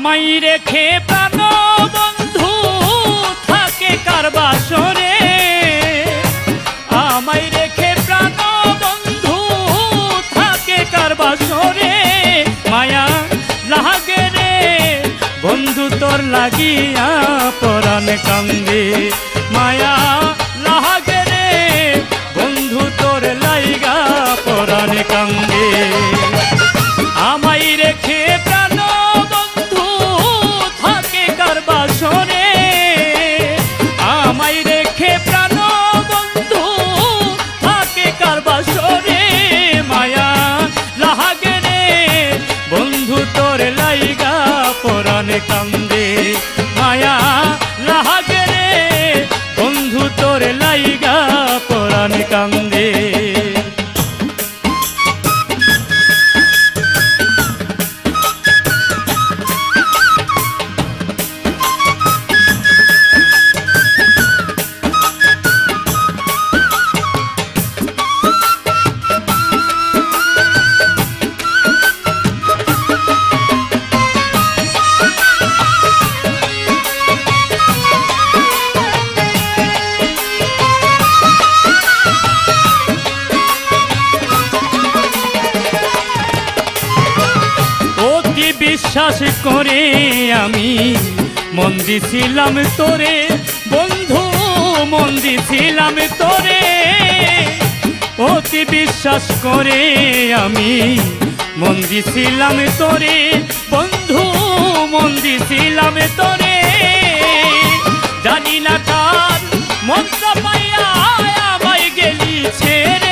আমায় রেখে প্রাণ বন্ধু থাকে কার বাসরে, আমায় রেখে প্রাণ বন্ধু থাকে কার বাসরে, মায়া লাগে রে বন্ধু তোর লাগিয়া পরাণ কান্দে, মায়া লাগে রে বন্ধু তোর লাইগা পরাণ কান্দে, আমায় রেখে কান্দে, মায়া লাগে রে বন্ধু তোর লাইগা পরাণ কান্দে। বিশ্বাস করে আমি মন দিছিলাম তোরে বন্ধু, মন দিছিলাম তোরে, অতি বিশ্বাস করে আমি মন দিছিলাম তোরে বন্ধু, মন দিছিলাম তোরে, জানি না কার মন পাইয়া আমায় গেলি ছেড়ে,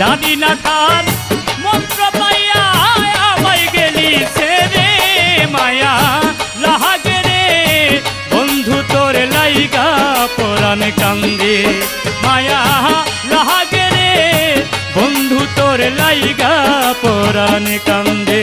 জানি না কার মন্ত্র পাইয়া আমায় গেলি ছেড়ে, মায়া লাগে রে বন্ধু তোর লাইগা পরাণ কান্দে, মায়া লাগে রে বন্ধু তোর লাইগা পরাণ কান্দে।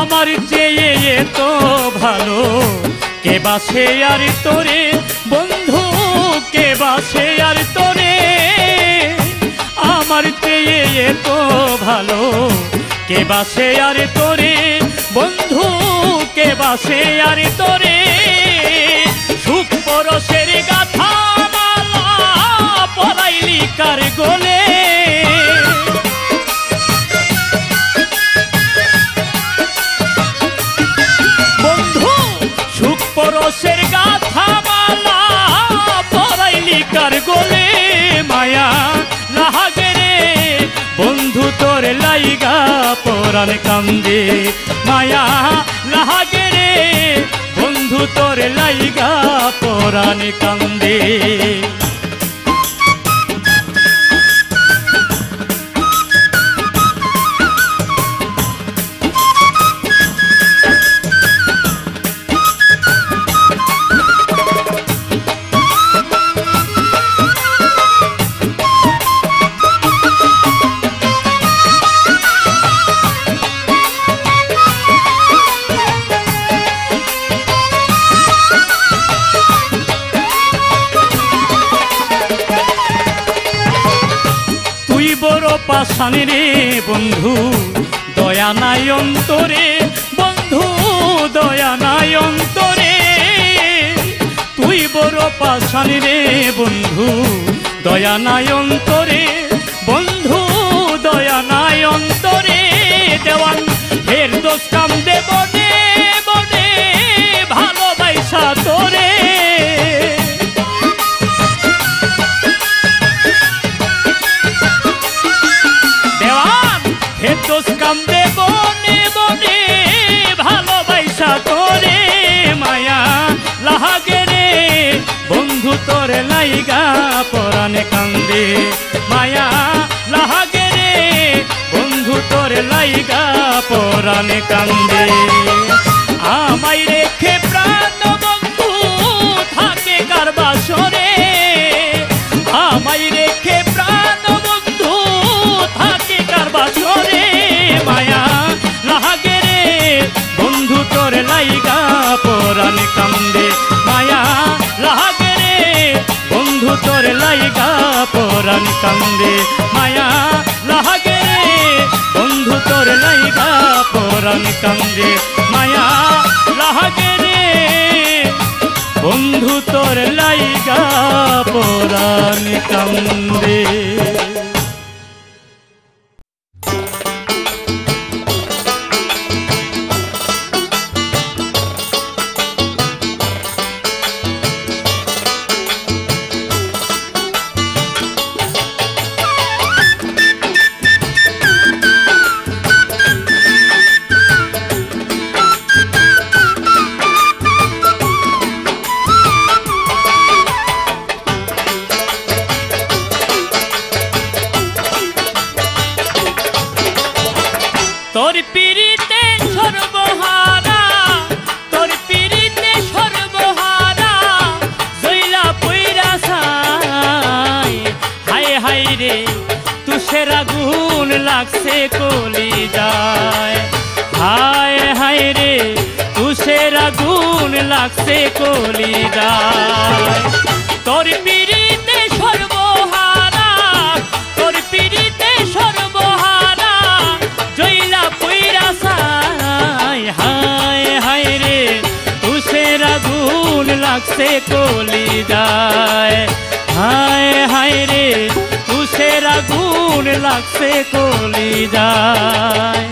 আমার চেয়ে এত ভালো কে বাসে আর তোরে বন্ধু, কে বাসে আর তোরে, আমার চেয়ে এত ভালো কে বাসে আর তোরে বন্ধু, কে বাসে আর তোরে, সুখ পরশের গাথা মালা পরাইলি কার গলে, পরশের গাথা মালা পরাইলি কার গলে, মায়া লাগে রে বন্ধু তোর লাইগা পরাণ কান্দে, মায়া লাগে রে বন্ধু তোর লাইগা পরাণ কান্দে। পাশানি রে বন্ধু দয়া নাই অন্তরে, বন্ধু দয়া নাই অন্তরে, তুই বড় পাশানি রে বন্ধু দয়া নাই অন্তরে, বন্ধু দয়া নাই অন্তরে, দেওয়ান ফের দোষ কাম দে বনে বনে ভালোবাসা তোরে, কামদে বনে বনে ভালোবাসা তোরে, মায়া লাগে রে মায়া লাহাগে রে বন্ধু তোর লাইগা পরাণে কান্দে। আমায় রেখে প্রাণ বন্ধু থাকে কার বাসরে, আমায় রেখে প্রাণ বন্ধু থাকে কার বাসরে, মায়া লাহাগে রে বন্ধু তোর লাইগা পরাণে কান্দে। মায়া লাহাগে রে বন্ধু তোর লাইগা পরাণ কান্দে, মায়া লাহাগে রে বন্ধু তোর লাইগা পরাণ কান্দে, মায়া লাহাগে রে বন্ধু তোর লাইগা পরাণ কান্দে। তুষের আগুন লাগছে কলিজায়, হায় হায় রে তুষের আগুন লাগছে কলিজায়। তোর পিড়িতে সর্বহারা, তোর পিড়িতে সর্বহারা জইলা পুইরা সাই, হায় হায় রে তুষের আগুন লাগছে কলিজায়, হায় হায় রে তুষের আগুন লাগছে কলিজায়।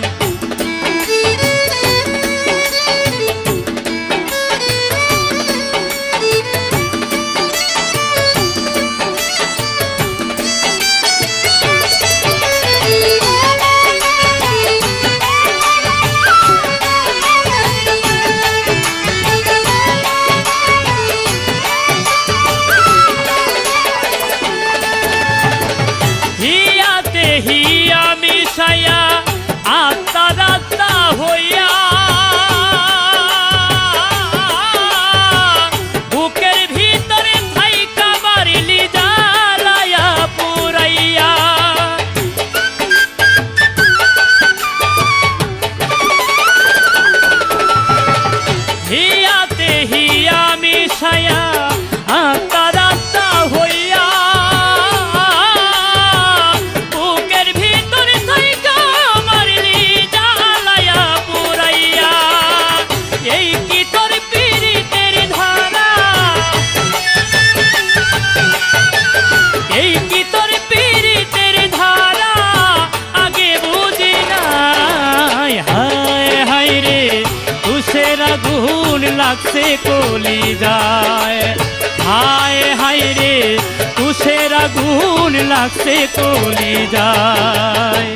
লাগছে কলিজায়, হায় হায় রে তুষের আগুন লাগছে কলিজায়।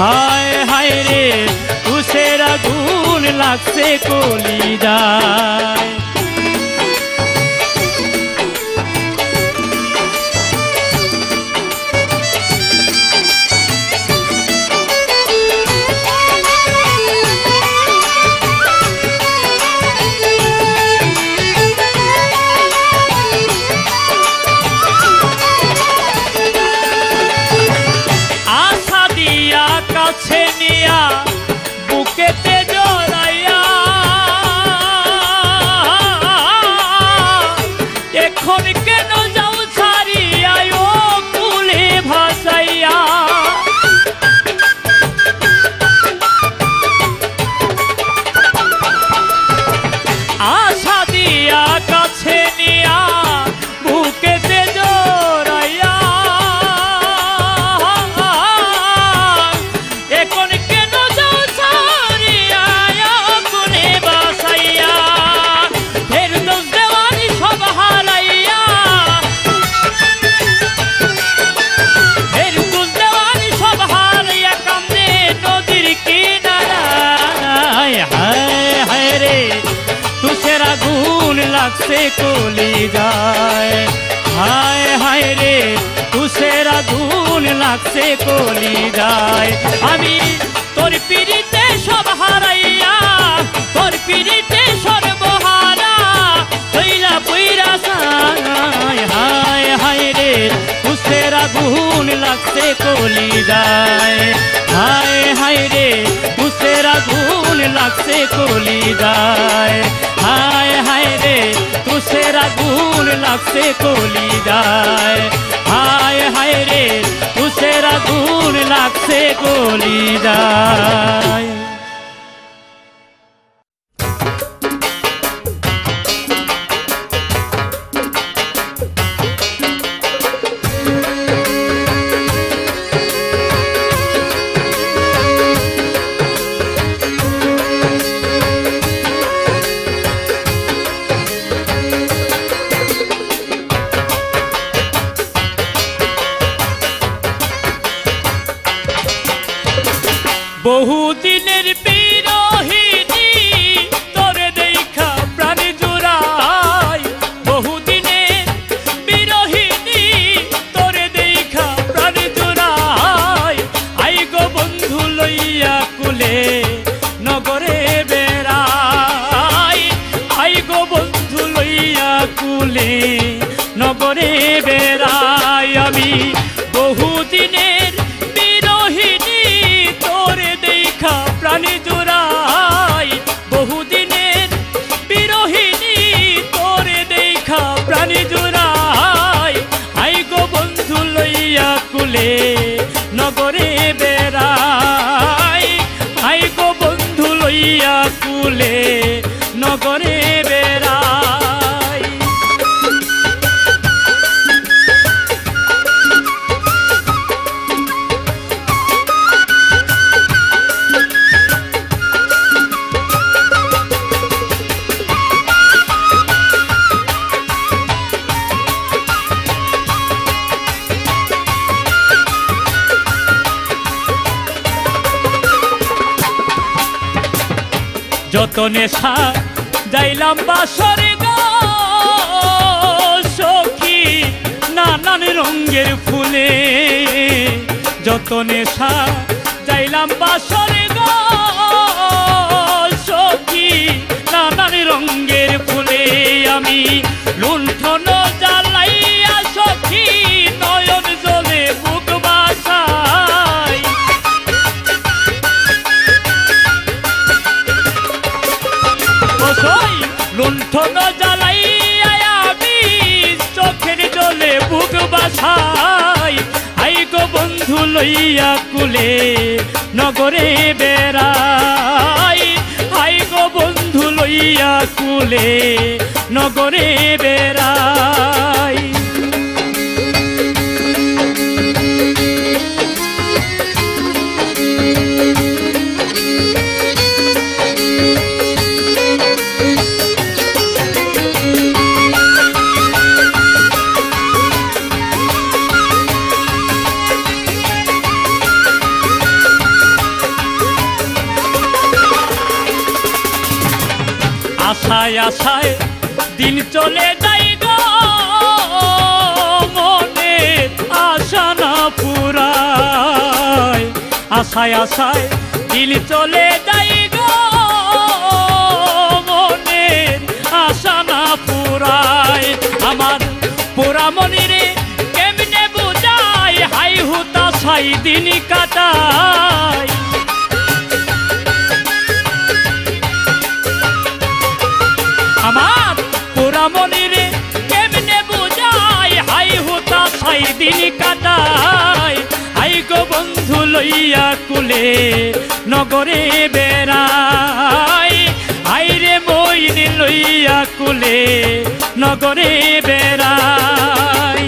হায় হায় রে তুষের আগুন লাগছে কলিজায়। লাগছে কলিজায় হায় হায় রে তুষের আগুন লাগছে কলিজায়। আমি তোর পিড়িতে সব হারাইয়া তোর পিড়িতে সর্বহারা হইলা পুইরা সায় হায় হায় রে তুষের আগুন লাগছে কলিজায় হায় হায় রে তুষের আগুন লাগছে কলিজায় হায় হায় রে তুষের আগুন লাগছে কলিজায় হায় হায় রে তুষের আগুন লাগছে কলিজায়। বহুদিনের বিরহিনী তোরে দেখা প্রাণ জোড়ায় বহুদিনের বিরহিনী তোরে দেখা প্রাণ জোড়ায়। আই গো বন্ধু লইয়া কুলে নগরে বেড়াই আই গো বন্ধু লইয়া কুলে নগরে বেড়াই। আমি বহুদিনের প্রাণী জোড়াই বহুদিনের বিরহিনী তোরে দেখা প্রাণী জোড়াই। আই গো বন্ধু লইয়া কুলে নগরে বেড়াই আই গো বন্ধু লইয়া কুলে নগরে বেড়াই। যত নেশা যাইলাম বাসরে গো সখী নানান রঙের ফুলে যত নেশা যাইলাম বাসরে গো সখী নানান রঙের ফুলে। আমি লুণ্ঠন জ্বালাইয়া সখী নয়ন জলে বুক বাসাই লুণ্ঠন জ্বালাইয়া আমি চোখের জলে বুক বাসাই। আই গো বন্ধু লইয়া কুলে নগরে বেড়াই আই গো বন্ধু লইয়া কুলে নগরে বেড়াই। আশায় দিন চলে যাই গো, মনে আশা না পুরায়, আশায় আশায় দিন চলে যাই গো, মনে আশা না পুরায়। আমার পুরা মনিরে কেমনে বুঝাই, হাই হুতাশাই দিন কাটায়। আমার পুরা মনিরে কেমনে বুঝাই, হাই হুতাশাই দিন কাটায়। হাই গো বন্ধু লইয়া কুলে নগরে বেড়াই, হাই রে মইনি লইয়া কুলে নগরে বেড়াই।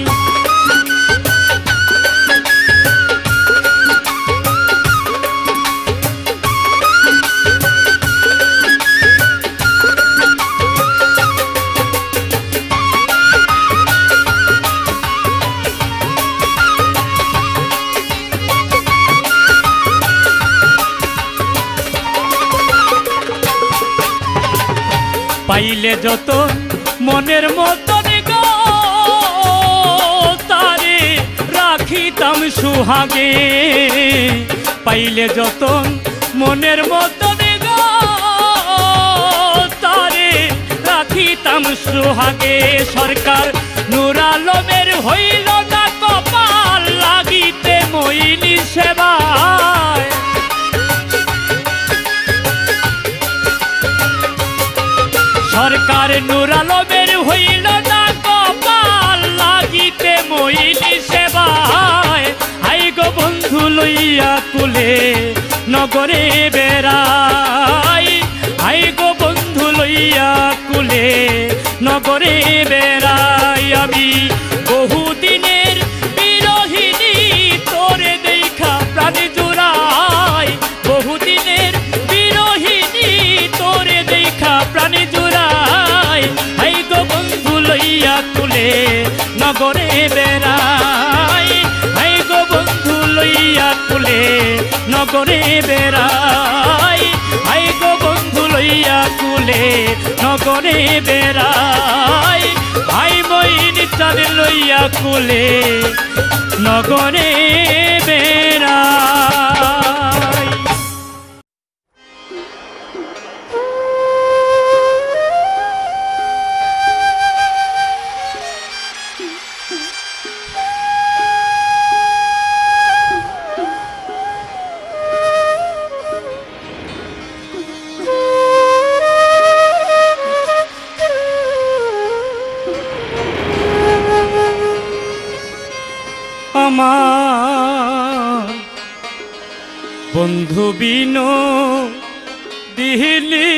পাইলে যত মনের মতন গো, তারে রাখিতাম সুহাগে। পাইলে যত মনের মতন গো, তারে রাখিতাম সুহাগে। সরকার নূর আলমের হইল না কপাল, লাগিতে মইনি সেবায়। সরকার নূর আলমের হইল না কপাল, লাগিতে মইনি সেবায়। হাই গো বন্ধু লইয়া কুলে নগরে বেড়াই, হাই গো বন্ধু লইয়া কুলে নগরে বেড়াই। আমি বহুদিনের বিরোহিনী, তোরে দেখা প্রাণ জুড়াই। বহুদিনের বিরোহিনী, তোরে দেখা প্রাণ জুড়াই। হাই গো বন্ধু লইয়া কুলে নগরে বেড়াই, হাই গো বন্ধু লইয়া কুলে নগরে বেড়াই। হাই গো বন্ধু লইয়া কুলে নগরে বেড়াই, ভাই বইনি চাঁদ লইয়া কুলে নগরে বেড়াই। আমার বন্ধু বিনো দিহিলি,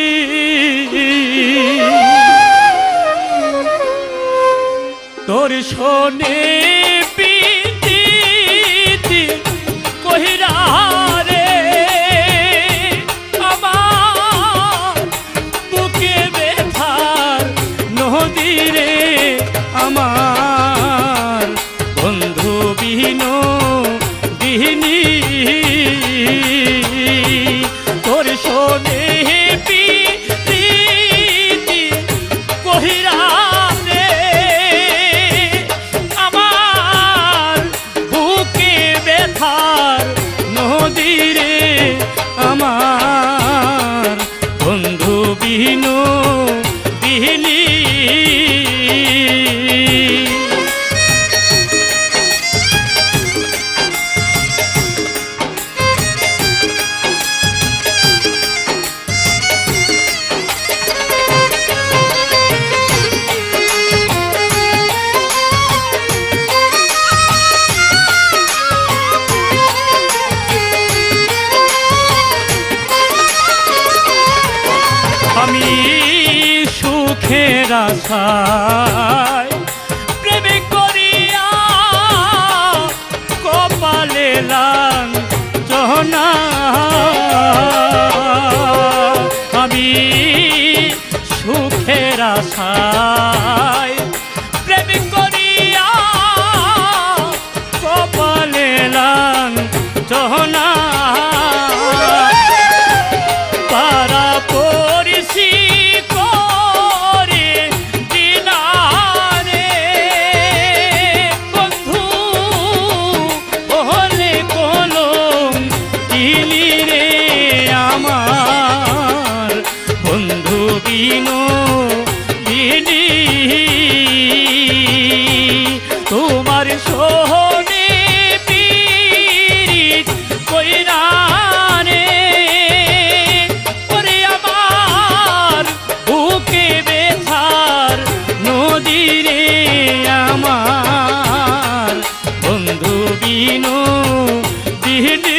তোর শোনে পিতি কহিরা রে। আমার বুকে ব্যথার নদী রে, আমার প্রেমে করিয়া কপালে লাঞ্ছনা। আমি সুখের আশায় প্রেমে করিয়া কপালে লাঞ্ছনা। পারা পড়ছি তোমার সোহনে পীড়িত কইরা রে, ওরে আমার বুকে ব্যথার নদী রে, আমার বন্ধু বিনু আমার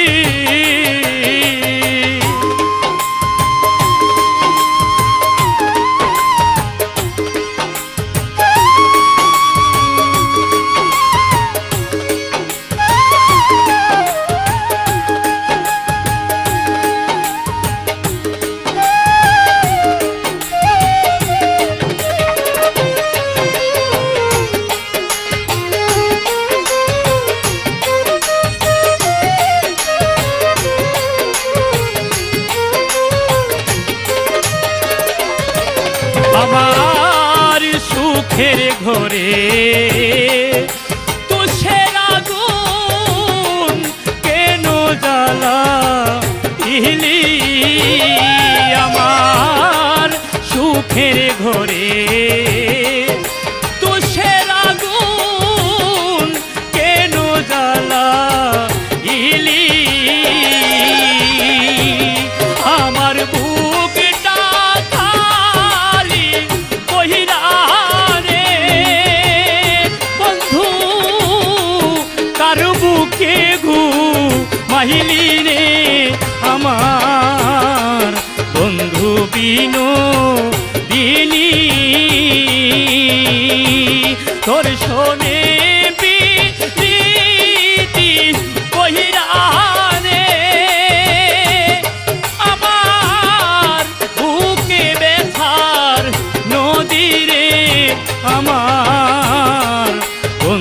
সুখের ঘরে তুষের আগুন কেন জ্বালাইলি, আমার সুখের ঘরে তুষের আগুন কেন জ্বালাইলি, আমার মাহিলি রে, আমার বন্ধু বিনু দিলি তোর শোনে বিরীতি কহিরা রে, আমার বুকে ব্যথার নদী রে,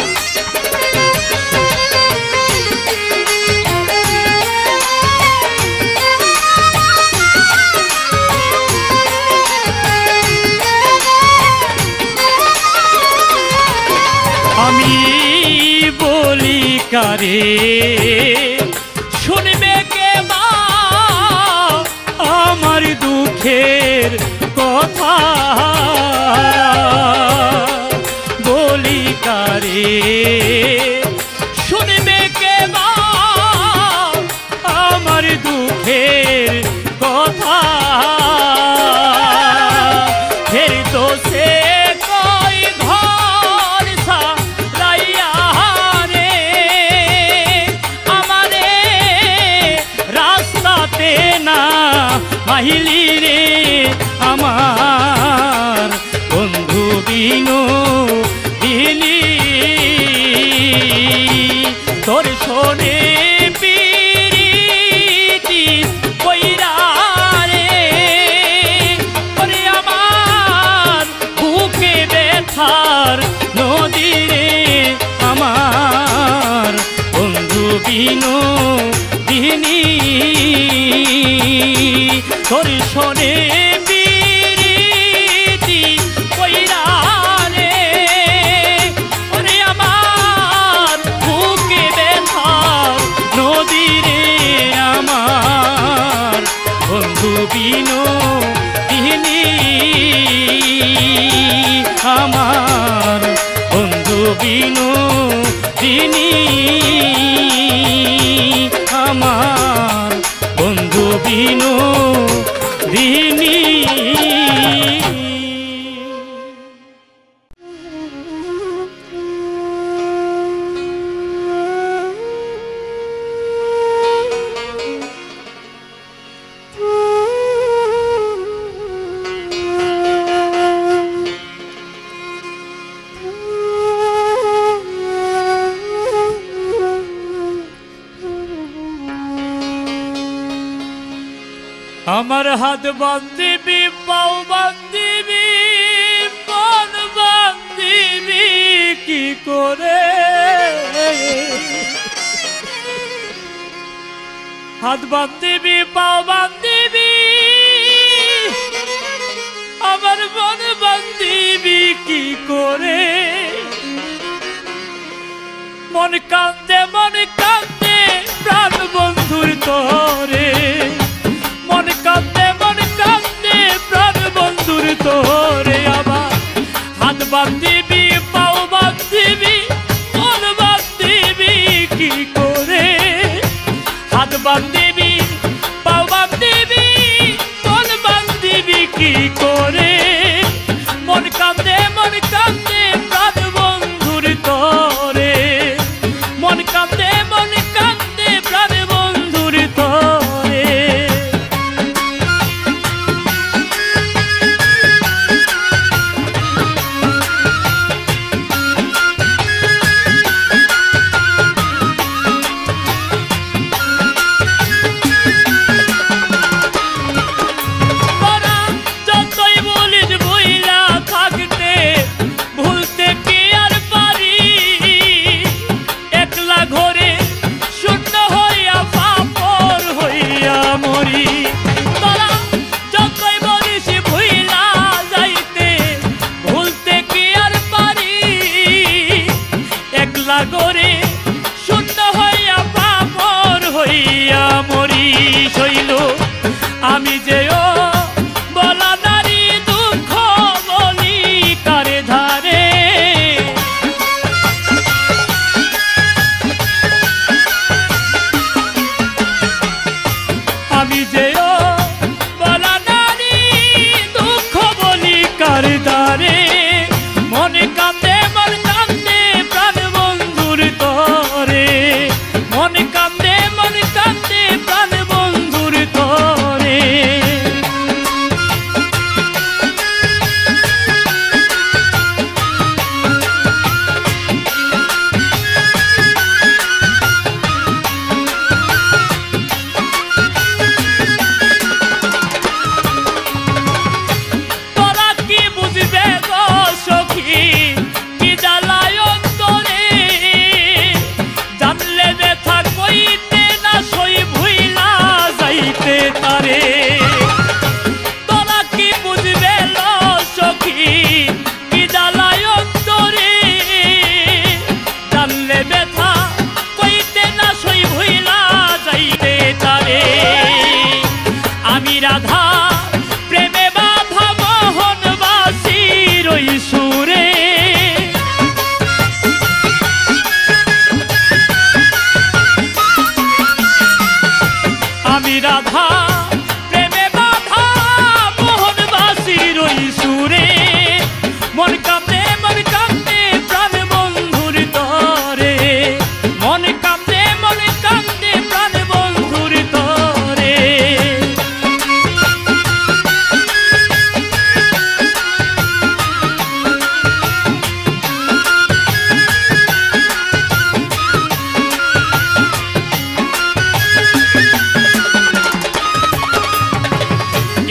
আমার বন্ধু বিনু দিলি। আমি বলি কারে শুনবে কে মা আমার দুঃখের কথা, বলি কারে শুনবে কে মা আমার দুঃখের কথা, ফের তো সে মাহিলি রে, আমার বন্ধু বিনু দিলি তোর শোনে পিরিতি কইরা রে, ওরে আমার বুকে ব্যথার নদী রে, আমার বন্ধু বিনু দিলি তোর শোনে বিরীতি কইরা রে, ওরে আমার বুকে ব্যথার নদী রে, আমার বন্ধু বিনু দিলি, আমার বন্ধু বিনু দিলি, আমার বন্ধু বিনু দিনী। আমার হাত বান্ধিবি, পাও বান্ধিবি, মন বান্ধিবি কি করে, হাত বান্ধিবি, পাও বান্ধিবি, আমার মন বান্ধিবি কি করে, মন কান্দে প্রাণ বন্ধুর তোরে, মন কান্দে প্রাণ বন্ধুর তোরে। আবার হাত বাঁধিবি পাও বাঁধিবি মন বাঁধিবি কি করে, হাত বাঁধিবি পাও বাঁধিবি মন বাঁধিবি কি করে। মন কান্দে প্রাণ বন্ধুর তোরে, মন কান্দে প্রাণ বন্ধুর তোরে। তোরা যতই বলিস বইলা থাকতে ভুলতে কি আর পারি, একলা ঘরে শূন্য হইয়া পাপর হইয়া মরি। তোরা যতই বলিস ভুইলা যাইতে ভুলতে কি আর পারি, একলা ঘরে শূন্য হইয়া পাপর হইয়া মরি। শৈল আমি যে ও বলা নারী দুঃখ বলি কারে ধারে, আমি যে ও বলা নারী দুঃখ বলি কারে ধারে। মন কান্দে প্রাণ বন্ধুর তরে, মন কান্দে প্রাণ বন্ধুর তরে। তোরা কি বুঝবে গো সখী কি জ্বালায় অন্তরে, জানলে ব্যথা কইতে না সই ভুইলা যাইতে পারে। তোরা কি বুঝবে লো সখী কি জ্বালায় অন্তরে, জানলে ব্যথা কইতে না সই ভুইলা যাইতে পারে। আমি রাধা প্রেমে বাধা মোহন বাসির ওই সুরে, আমি রাধা প্রেমে বাধা মোহন বাসির ওই সুরে। মন কান্দে প্রাণ বন্ধুর তরে, মন কান্দে প্রাণ বন্ধুর তরে।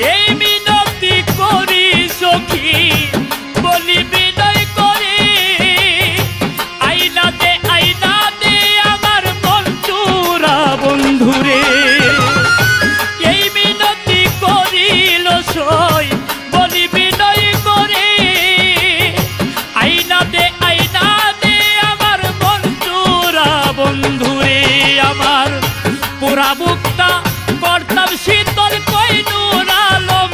এই মিনতি করি সখী বলি বিনয় করি, আইনা দে আমার বন্ধুরা বন্ধুরে। এই মিনতি করিল সই বলি বিনয় করে, আইনা দে আমার বন্ধুরা বন্ধুরে। আমার পুরা বুকটা করতাম শীতল কইনুর আলম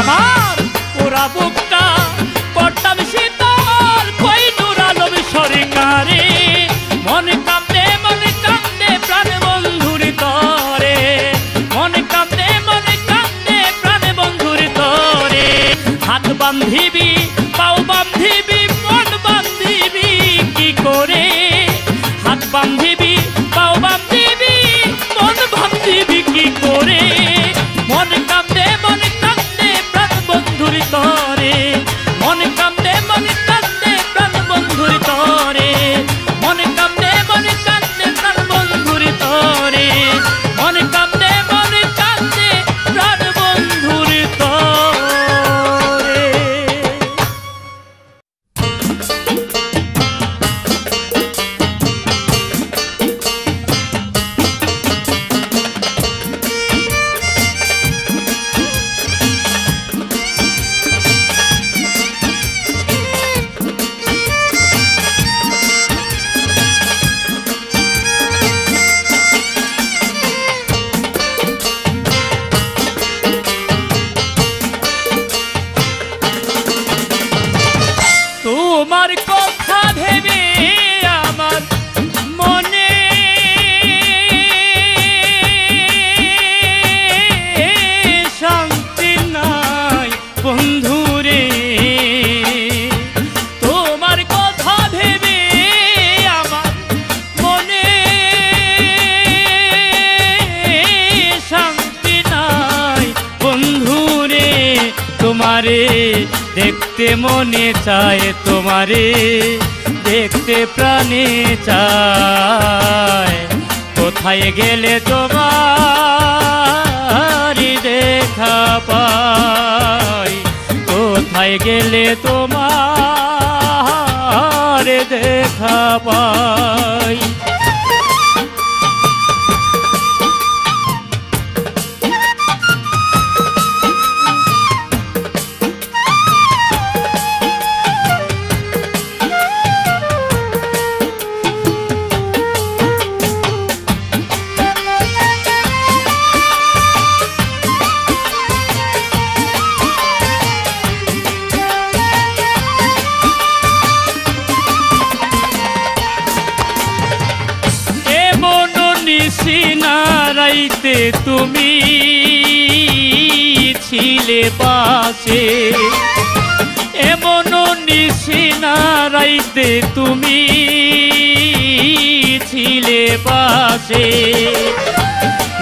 আমার পুরা বুকটা করতাম শীতল কইনুর আলম সরকারে। মন কান্দে প্রাণ বন্ধুর তরে, মন কান্দে প্রাণ বন্ধুর তরে। হাত বাঁধিবি পাও বাঁধিবি মন বাঁধিবি কি করে, হাত বাঁধিবি পাও বাঁধিবি মন বাঁধিবি কি করে। মন কান্দে প্রাণ বন্ধুর তরে, মন কান্দে প্রাণ বন্ধুর তরে। মন কান্দে প্রাণ বন্ধুর তরে, মন কান্দে প্রাণ বন্ধুর তরে। তোমারে দেখতে মনে চায়, তোমারে দেখতে প্রাণে চায়। কোথায় গেলে তোমারি দেখা পাই, কোথায় গেলে তোমার দেখা পাই। রাইতে তুমি ছিলে পাশে, এমন নিশিনা রাইতে তুমি ছিলে পাশে।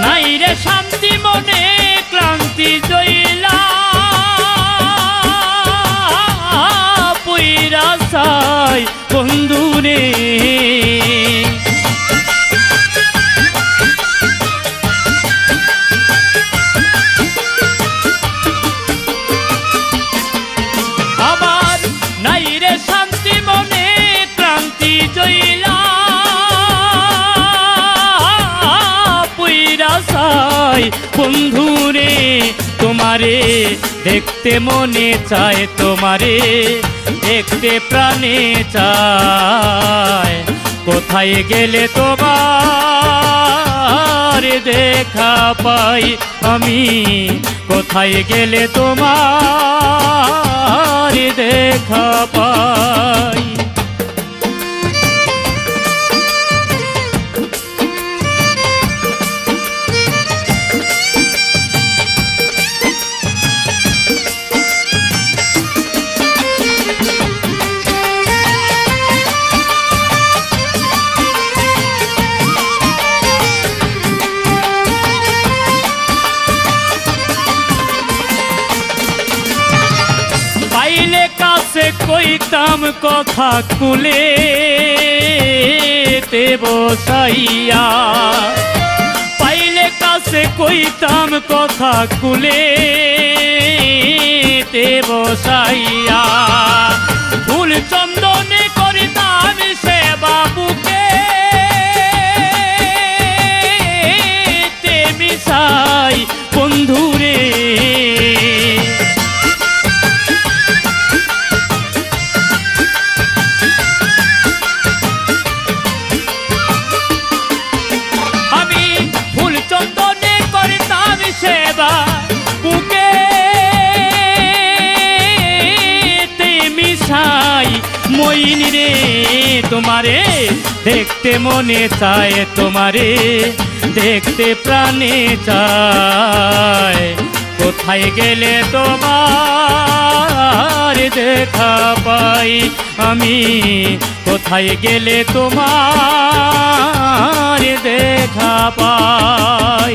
নাই রে শান্তি মনে ক্লান্তি জয়লা পুইরা সাই বন্ধুরে, বন্ধুরে তোমারে দেখতে মনে চায়, তোমারে দেখতে প্রাণে চায়। কোথায় গেলে তোমার দেখা পাই আমি, কোথায় গেলে তোমার দেখা পাই। কইতাম কথা খুলে তে বসাইয়া, পাইলে কাছে কইতাম কথা খুলে তে বসাইয়া। ফুল চন্দনে করিতাম সে বাবুকে তে মিশাই বন্ধুরে, তোমারে দেখতে মনে চায়, তোমারে দেখতে প্রাণে চায়। কোথায় গেলে তোমার দেখা পাই আমি, কোথায় গেলে তোমার দেখা পাই।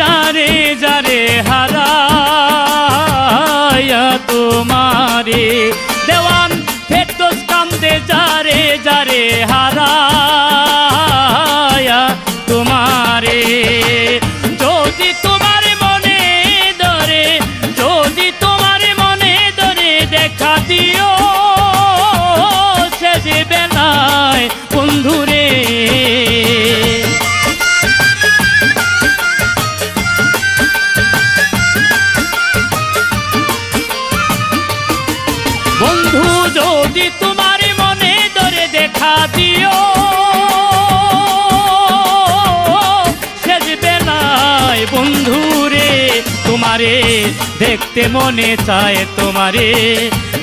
যারে যারে হারায়া তোমারে, দেওয়ান ফেরদৌস কান্দে যারে যারে হারায়া তোমারে। যদি তোমার মনে ধরে, যদি তোমার মনে ধরে দেখা দিও শেষ বেলায় বন্ধুরে। বন্ধু তোমারে দেখতে মনে চায়, তোমারে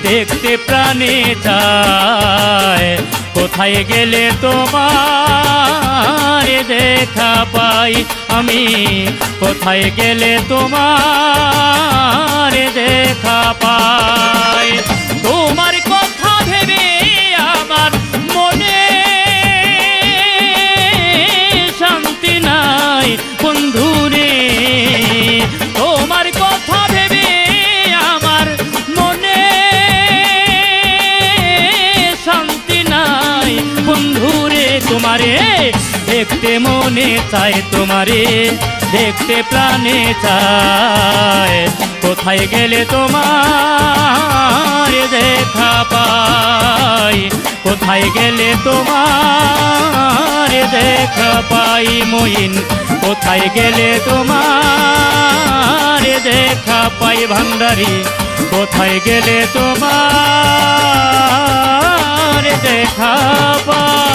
দেখতে প্রাণে চায়। কোথায় গেলে তোমার দেখা পাই আমি, কোথায় গেলে তোমার দেখা পাই। তোমার কথা ভেবে আমার মনে শান্তি নাই বন্ধু রে, তোমার কথা ভেবে আমার মনে শান্তি নাই বন্ধু রে। তোমারে দেখতে মনে চায়, তোমারে দেখতে প্রাণে চায়। কোথায় গেলে তোমার দেখা পাই, কোথায় গেলে তোমার দেখা পাই। মইন কোথায় গেলে তোমার দেখা পাই। ভান্ডারি কোথায় গেলে তোমার দেখা পাই।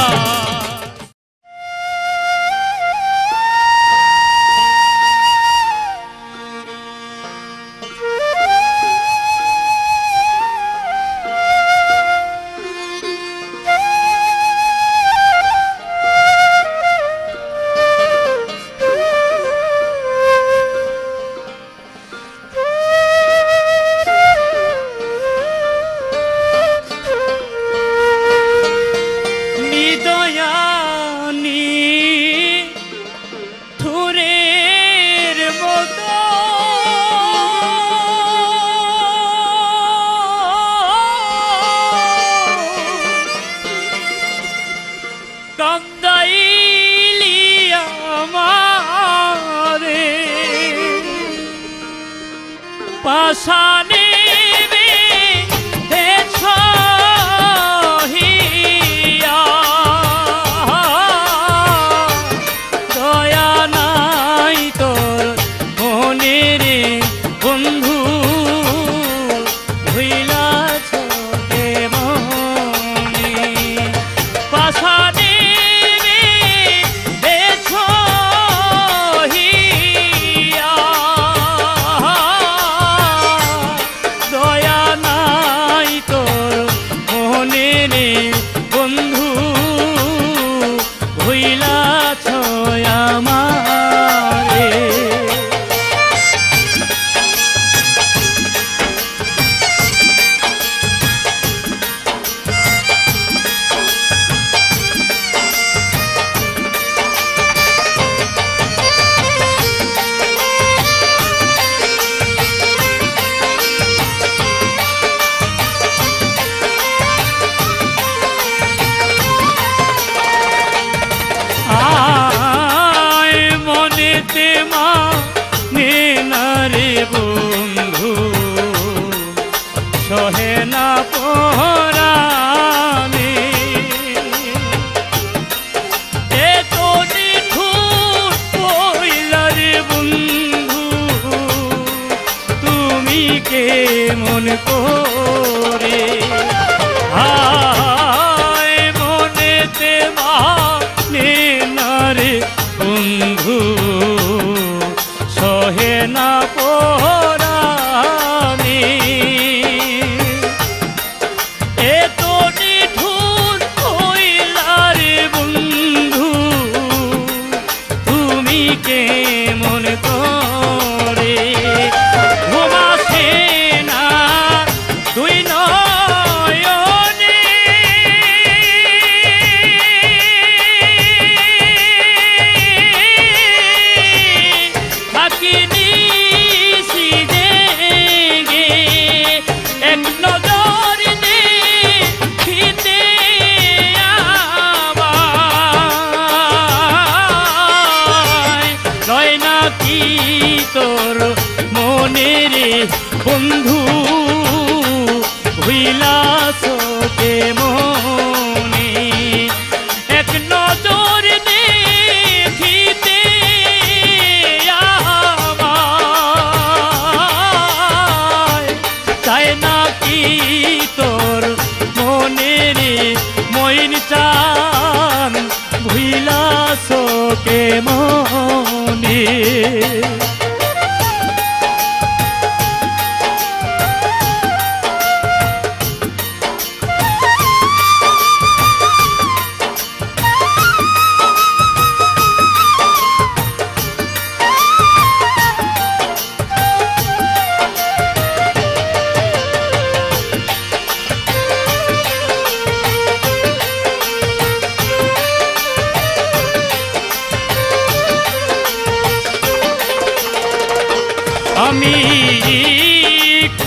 আমি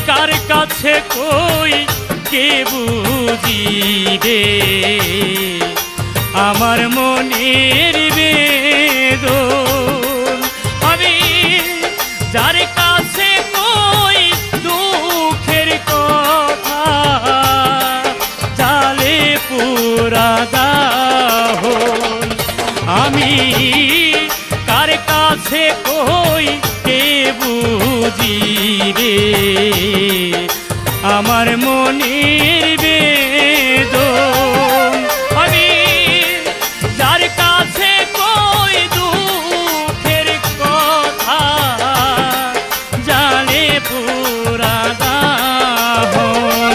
কার কাছে কই কে বুঝিবে আমার মনের বেদনা, আমি যার কাছে কই দুঃখের কথা, জালে পুরা দাহন আমি কার কাছে কই কে বুঝিবে আমার মনের বেদনা, আমি যার কাছে কই দুঃখের কথা, জানে পুরা দাহন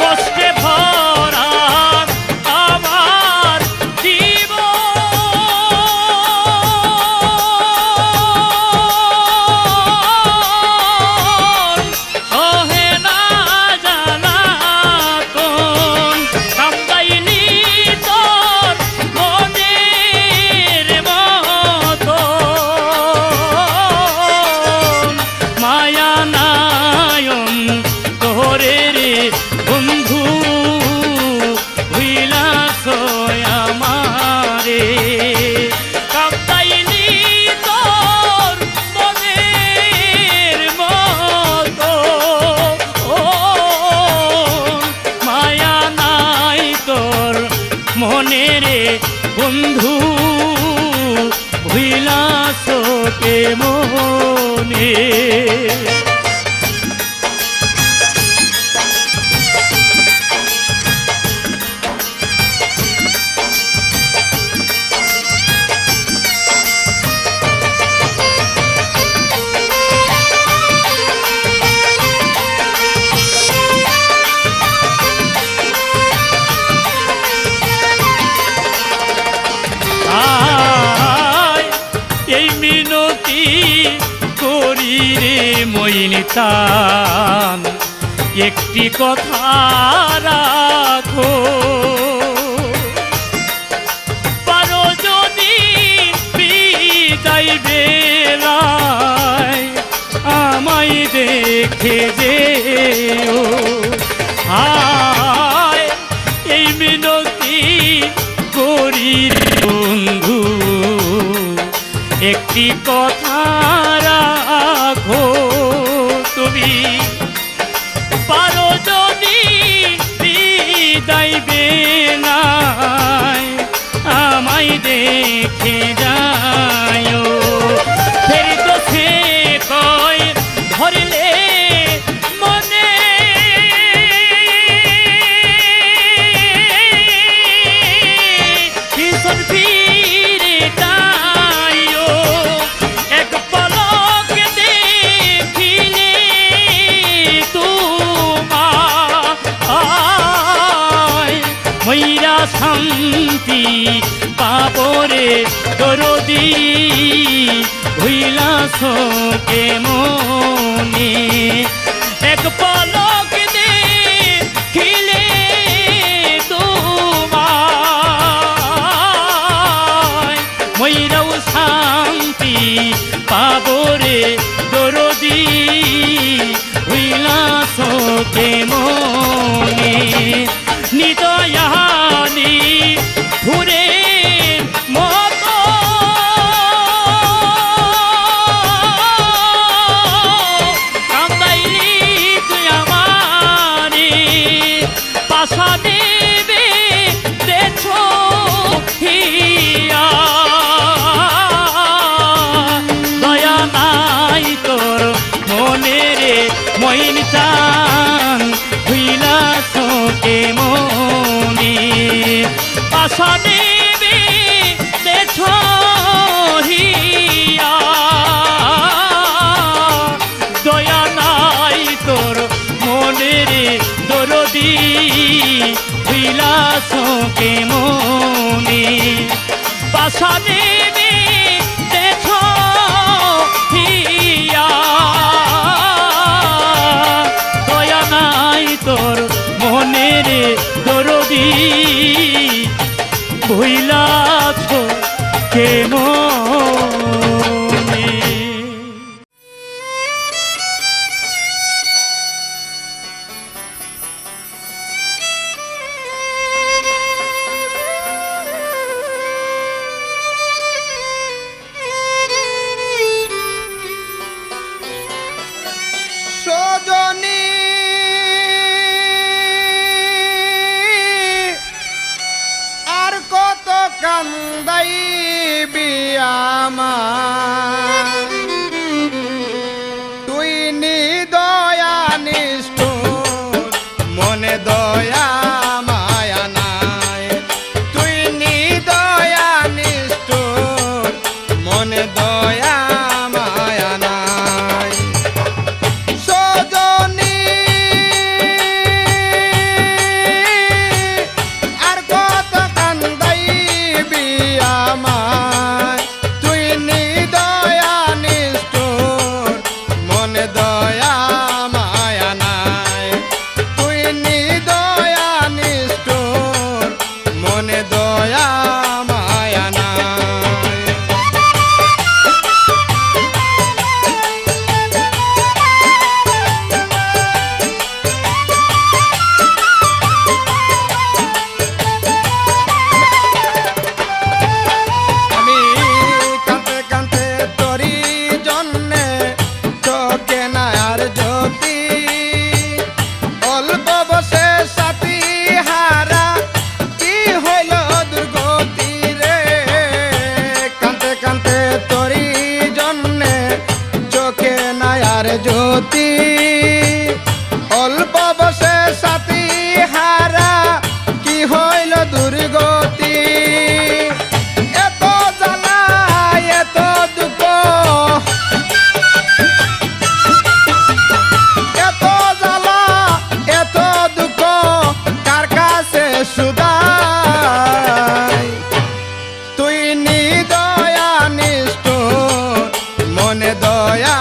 কষ্টে ভরা আমার জীবন, ওহে না জানা কোন কামদাইনি তোর মনের মতো, মায়া নায়ন তোরে রে বন্ধু ভুইলা সোয় আমারে, কামদাইনি তোর মনের মতো, ও মায়া নাই তোর মনে রে বন্ধু ভুইলা সোকে মনে। আয় এই মিনতি করি রে মইনিতান, একটি কথা রাখো পারো যদি বিদায় বেলায় আমায় দেখে যেও, আয় এই মিনতি করি রে বন্ধু একটি কথা রাখো, তুমি পারো যদি বিদায় বেলায় আমায় দেখে যায়, ফের তো সে কয় ধরলে মনে ভীষণ ফিরে তাইও, এক পলক দেখিলে তোমায় মইরা শান্তি পাবো রে দরদি ভুইলা শোকে মনে, এক পলক দেখিলে তোমায় মইরাও শান্তি পাবো রে দরদি ভুইলা শোকে মনে, নিদয়ানি ঘুরে মতো কান্দাইলি তুই আমারে, পাশা দেবে দেছ হিয়া, দয়া নাই তোর মনে রে মইনতান ভুইলা শোকে মনে, পাশা দেবে দেছ হিয়া, দয়া নাই তোর মনে রে দরদি ভুইলা শোকে মনে, পাশা দেবে দেছ হিয়া, দয়া নাই তোর মনে রে দরদি ভুইলা শোকে মনে। জ্যোতি অল্প বসে সাথী হারা কি হইল দুর্গতি। এত জ্বালা এত দুঃখ এত জ্বালা এত দুঃখ কার কাছে সুদাই তুই নি দয়া নিষ্ঠ মনে দয়া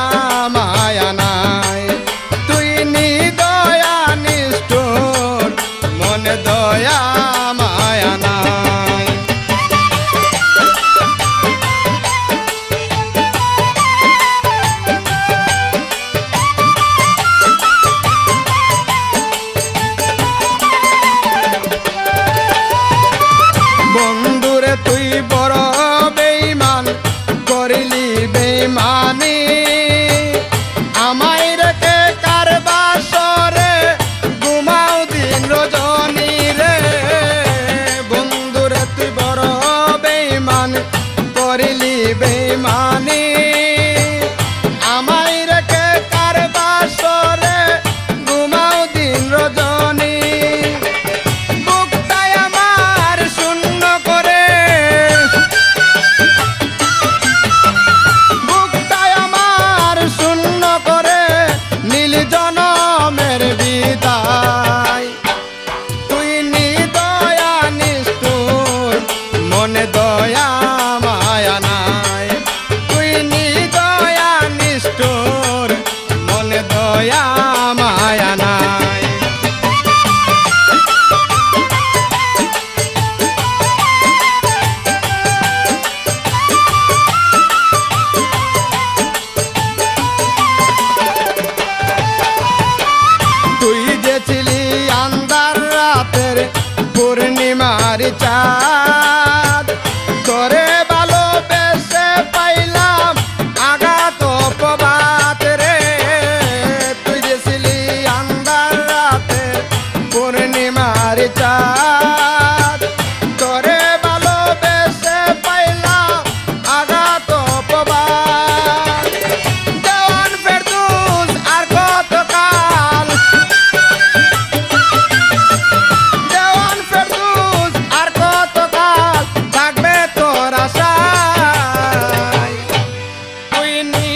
we need